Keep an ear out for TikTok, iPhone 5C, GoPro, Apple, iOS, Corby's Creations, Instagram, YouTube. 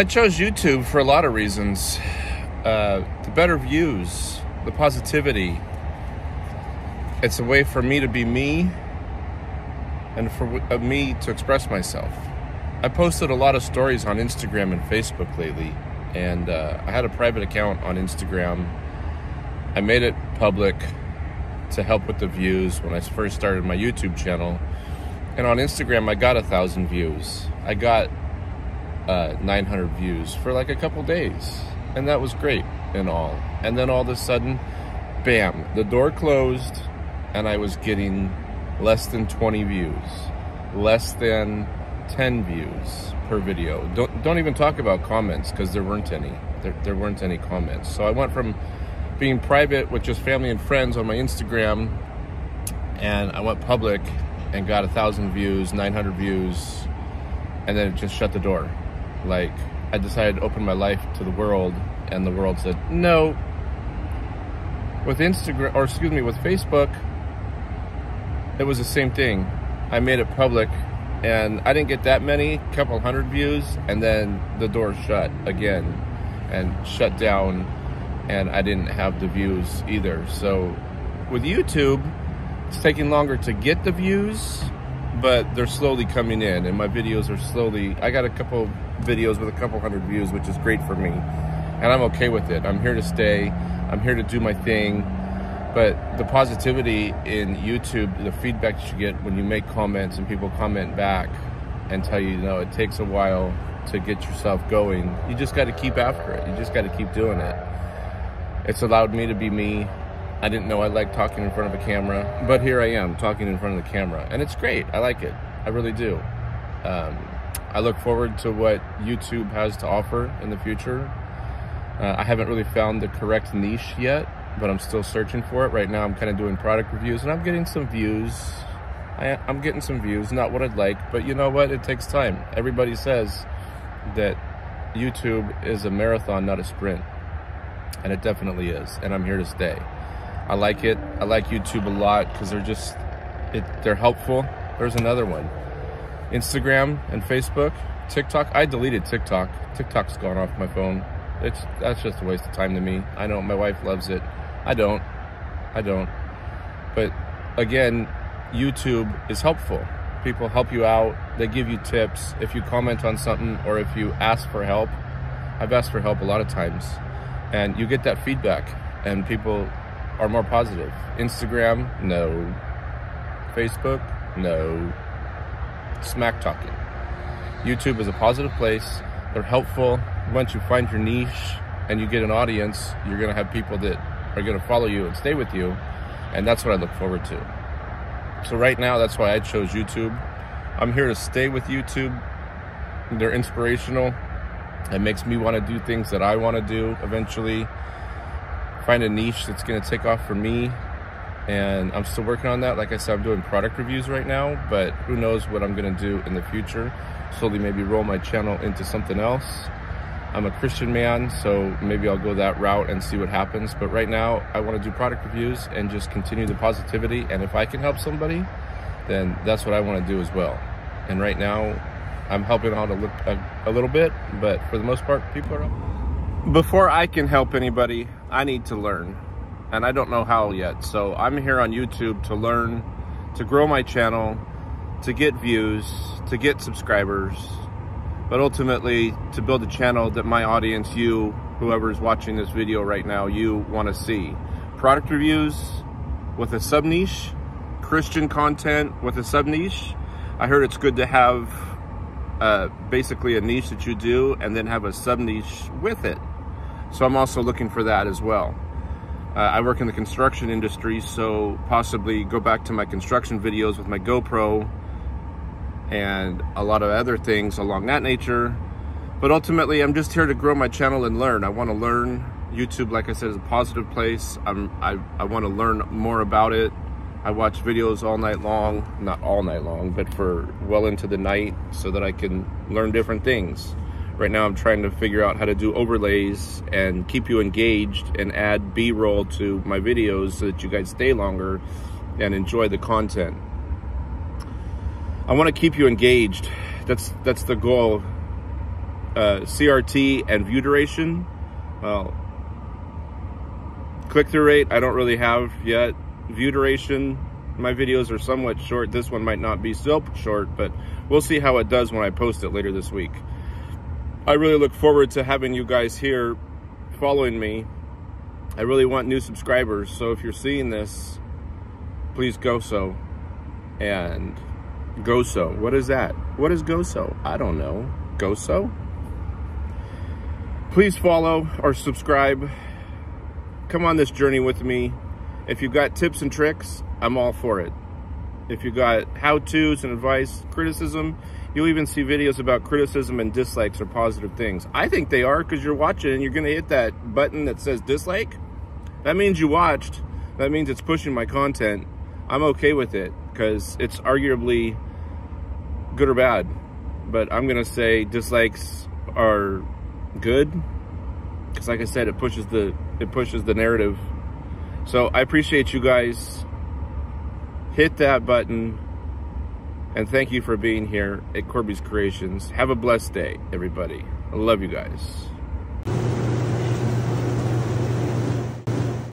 I chose YouTube for a lot of reasons. The better views, the positivity. It's a way for me to be me and for me to express myself. I posted a lot of stories on Instagram and Facebook lately, and I had a private account on Instagram. I made it public to help with the views when I first started my YouTube channel. And on Instagram, I got 1,000 views. I got 900 views for like a couple days. And that was great and all. And then all of a sudden, bam, the door closed and I was getting less than 20 views, less than 10 views per video. Don't even talk about comments, because there weren't any. There weren't any comments. So I went from being private with just family and friends on my Instagram, and I went public and got 1,000 views, 900 views, and then it just shut the door. Like, I decided to open my life to the world, and the world said no. With Instagram, or excuse me, with Facebook, it was the same thing. I made it public and I didn't get that many, couple hundred views, and then the door shut again and shut down, and I didn't have the views either. So with YouTube, it's taking longer to get the views, but they're slowly coming in, and my videos are slowly, I got a couple videos with a couple hundred views, which is great for me, and I'm okay with it. I'm here to stay, I'm here to do my thing. But the positivity in YouTube, the feedback that you get when you make comments and people comment back and tell you, you know, it takes a while to get yourself going. You just got to keep after it. You just got to keep doing it. It's allowed me to be me. I didn't know I liked talking in front of a camera, but here I am talking in front of the camera, and it's great. I like it. I really do. I look forward to what YouTube has to offer in the future. I haven't really found the correct niche yet, but I'm still searching for it. Right now I'm kind of doing product reviews, and I'm getting some views. I'm getting some views, not what I'd like, but you know what? It takes time. Everybody says that YouTube is a marathon, not a sprint, and it definitely is, and I'm here to stay. I like it. I like YouTube a lot because they're just, they're helpful. There's another one. Instagram and Facebook. TikTok. I deleted TikTok. TikTok's gone off my phone. That's just a waste of time to me. I know my wife loves it. I don't. But again, YouTube is helpful. People help you out. They give you tips. If you comment on something or if you ask for help, I've asked for help a lot of times, and you get that feedback, and people are more positive. Instagram, no. Facebook, no. Smack talking. YouTube is a positive place. They're helpful. Once you find your niche and you get an audience, you're going to have people that are going to follow you and stay with you, and that's what I look forward to. So right now, that's why I chose YouTube. I'm here to stay with YouTube. They're inspirational. It makes me want to do things that I want to do eventually, find a niche that's going to take off for me, and I'm still working on that. Like I said, I'm doing product reviews right now, but who knows what I'm going to do in the future. Slowly maybe roll my channel into something else. I'm a Christian man, so maybe I'll go that route and see what happens. But right now, I want to do product reviews and just continue the positivity. And if I can help somebody, then that's what I want to do as well. And right now, I'm helping out a little bit, but for the most part, people are helping. Before I can help anybody, I need to learn. And I don't know how yet. So I'm here on YouTube to learn, to grow my channel, to get views, to get subscribers, but ultimately to build a channel that my audience, you, whoever is watching this video right now, you want to see. Product reviews with a sub-niche, Christian content with a sub-niche. I heard it's good to have basically a niche that you do and then have a sub-niche with it. So I'm also looking for that as well. I work in the construction industry, so possibly go back to my construction videos with my GoPro and a lot of other things along that nature. But ultimately, I'm just here to grow my channel and learn. I want to learn. YouTube, like I said, is a positive place. I want to learn more about it. I watch videos all night long, not all night long, but for well into the night so that I can learn different things. Right now, I'm trying to figure out how to do overlays and keep you engaged and add B-roll to my videos so that you guys stay longer and enjoy the content. I want to keep you engaged. That's the goal CRT and view duration. Click-through rate, I don't really have yet. View duration, my videos are somewhat short. This one might not be so short, but we'll see how it does when I post it later this week. I really look forward to having you guys here following me. I really want new subscribers, so if you're seeing this, please go so. And go so, what is that? What is go so? I don't know. Go so? Please follow or subscribe. Come on this journey with me. If you've got tips and tricks, I'm all for it. If you got how-tos and advice, criticism, you'll even see videos about criticism and dislikes or positive things. I think they are, because you're watching and you're going to hit that button that says dislike. That means you watched. That means it's pushing my content. I'm okay with it because it's arguably good or bad. But I'm going to say dislikes are good because, like I said, it pushes the narrative. So I appreciate you guys. Hit that button. And thank you for being here at Corby's Creations. Have a blessed day, everybody. I love you guys.